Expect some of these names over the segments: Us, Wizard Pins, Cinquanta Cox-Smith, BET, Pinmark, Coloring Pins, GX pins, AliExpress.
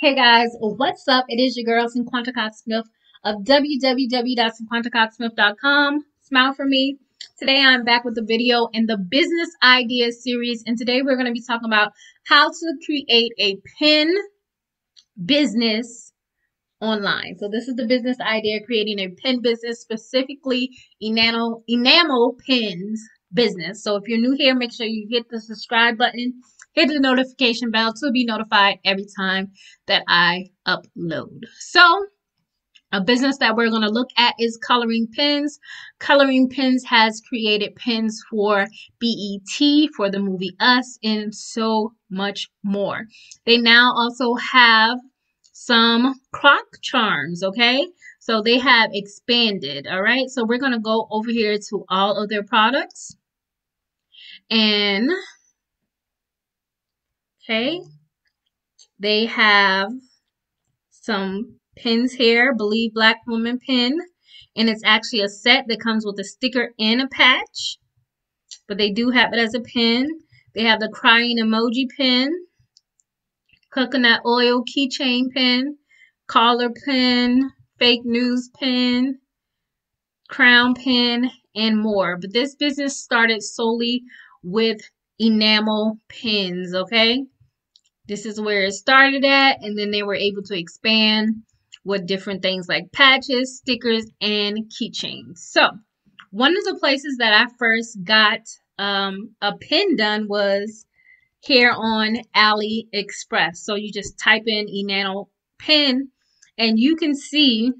Hey guys, what's up? It is your girl Cinquanta Cox-Smith of www.cinquantacoxsmith.com. Smile for me. Today I'm back with a video in the business idea series, and today we're going to be talking about how to create a pin business online. So this is the business idea, creating a pin business, specifically enamel pins business. So if you're new here, make sure you hit the subscribe button. Hit the notification bell to be notified every time that I upload. So a business that we're going to look at is Coloring Pins. Coloring Pins has created pins for BET, for the movie Us, and so much more. They now also have some clock charms, okay? So they have expanded, all right? So we're going to go over here to all of their products. And okay, they have some pins here, Believe Black Woman pin, and it's actually a set that comes with a sticker and a patch, but they do have it as a pin. They have the crying emoji pin, coconut oil keychain pin, collar pin, fake news pin, crown pin, and more. But this business started solely with enamel pins, okay? This is where it started at, and then they were able to expand with different things like patches, stickers, and keychains. So one of the places that I first got a pin done was here on AliExpress. So you just type in enamel pin, and you can see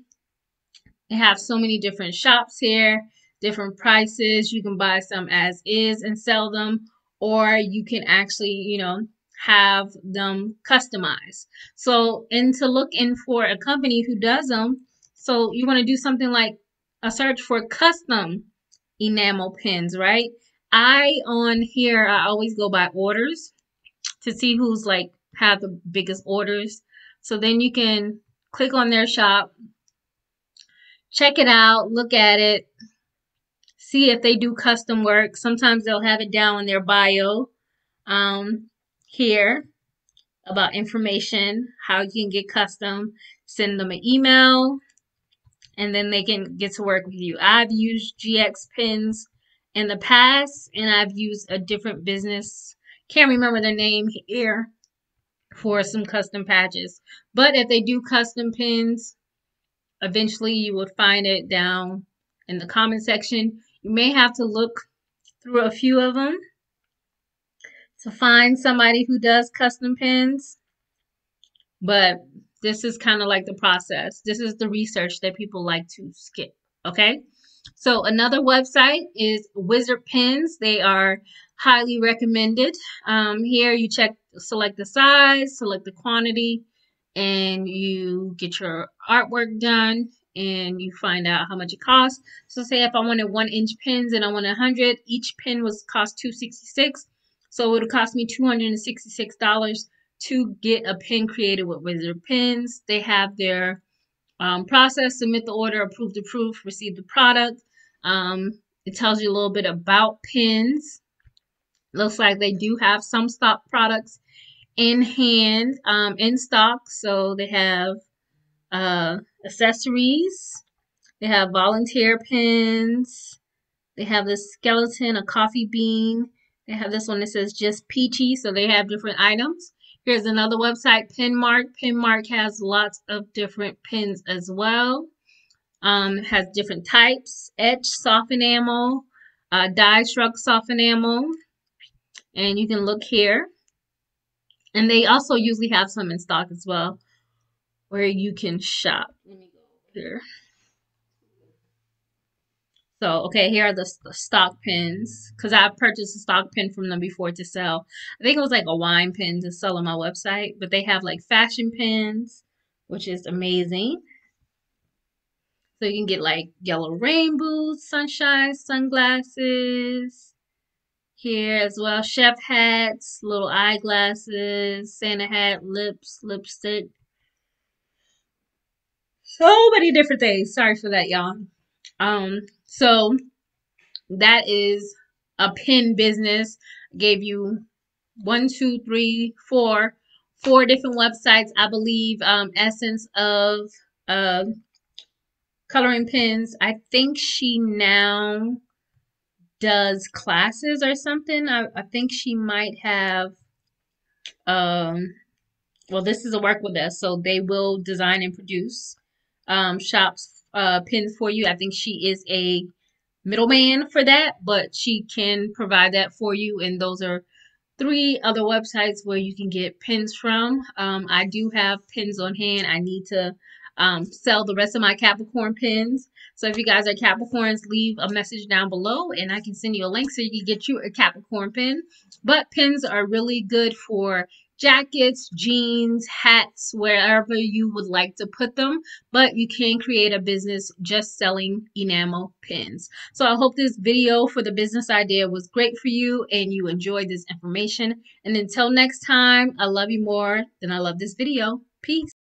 they have so many different shops here, different prices. You can buy some as is and sell them, or you can actually, you know, have them customized. So, and to look in for a company who does them, so you want to do something like a search for custom enamel pins, right? On here I always go by orders to see who's like have the biggest orders. So then you can click on their shop, check it out, look at it, see if they do custom work. Sometimes they'll have it down in their bio here about information, how you can get custom, send them an email, and then they can get to work with you. I've used GX pins in the past, and I've used a different business, can't remember their name here, for some custom patches. But if they do custom pins, eventually you will find it down in the comment section. You may have to look through a few of them to find somebody who does custom pins, but this is kind of like the process. This is the research that people like to skip, okay? So another website is Wizard Pins. They are highly recommended. Here you select the size, select the quantity, and you get your artwork done, and you find out how much it costs. So say if I wanted 1-inch pins and I wanted 100, each pin was cost $266. So it would cost me $266 to get a pin created with Wizard Pins. They have their process: submit the order, approve the proof, receive the product. It tells you a little bit about pins. Looks like they do have some stock products in hand, in stock. So they have accessories, they have volunteer pins, they have this skeleton, a coffee bean, they have this one that says just peachy. So they have different items. Here's another website, Pinmark. Pinmark has lots of different pins as well. Has different types: etch, soft enamel, dye shrunk soft enamel, and you can look here. And they also usually have some in stock as well, where you can shop. Let me go over here. So, okay, here are the stock pins, because I purchased a stock pin from them before to sell. I think it was like a wine pin to sell on my website, but they have like fashion pins, which is amazing. So you can get like yellow rainbows, sunshine, sunglasses. Here as well, chef hats, little eyeglasses, Santa hat, lips, lipstick. So many different things. Sorry for that, y'all. So that is a pin business. Gave you 1, 2, 3, 4, 4 different websites, I believe. Essence of Coloring Pins. I think she now does classes or something. I think she might have, well, this is a work with us, so they will design and produce shops pins for you. I think she is a middleman for that, but she can provide that for you. And those are 3 other websites where you can get pins from. I do have pins on hand. I need to sell the rest of my Capricorn pins. So if you guys are Capricorns, leave a message down below and I can send you a link so you can get you a Capricorn pin. But pins are really good for jackets, jeans, hats, wherever you would like to put them. But you can create a business just selling enamel pins. So I hope this video for the business idea was great for you and you enjoyed this information. And until next time, I love you more than I love this video. Peace.